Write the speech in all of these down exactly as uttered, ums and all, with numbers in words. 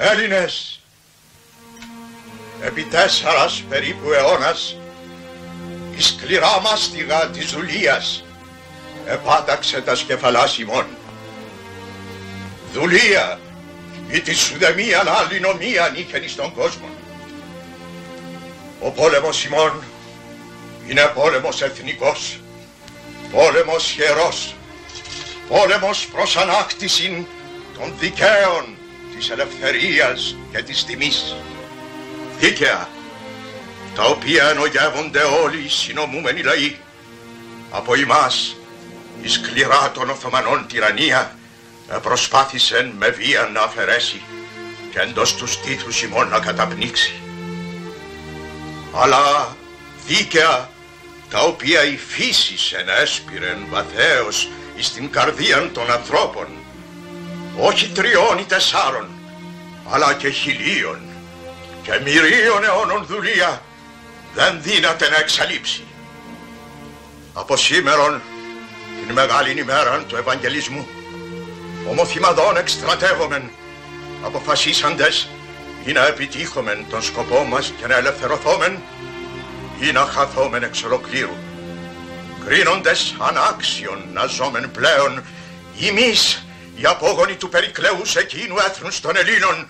Έλληνες, επί τέσσερας περίπου αιώνας, η σκληρά μάστιγα της δουλείας επάταξε τα σκεφαλάς ημών. Δουλεία ή τη σουδεμίαν άλλη νομίαν είχεν εις τον κόσμο. Ο πόλεμος ημών είναι πόλεμος εθνικός, πόλεμος ιερός, πόλεμος προς ανάκτησιν των δικαίων, της ελευθερίας και της τιμής. Δίκαια, τα οποία ενογεύονται όλοι οι συνομούμενοι λαοί, από ημάς η σκληρά των Οθωμανών τυραννία προσπάθησεν με βία να αφαιρέσει και εντός τους τύθους ημών να καταπνίξει. Αλλά δίκαια, τα οποία η φύσις ενέσπηρεν βαθέως εις την καρδίαν των ανθρώπων, όχι τριών ή τεσσάρων, αλλά και χιλίων και μυρίων αιώνων δουλεία δεν δύναται να εξαλείψει. Από σήμερον, την μεγάλη ημέραν του Ευαγγελισμού, ομοθυμαδών εκστρατεύομεν, αποφασίσαντες ή να επιτύχομεν τον σκοπό μας και να ελευθερωθόμεν ή να χαθόμεν εξ ολοκλήρου, κρίνοντες ανάξιον να ζώμεν πλέον ημείς οι απόγονοι του περικλεούς εκείνου έθνους των Ελλήνων,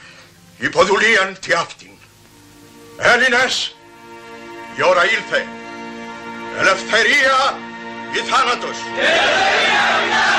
υποδουλίαν τι αυτήν. Έλληνες, η ώρα ήλθε. Ελευθερία ή θάνατος. Ελευθερία!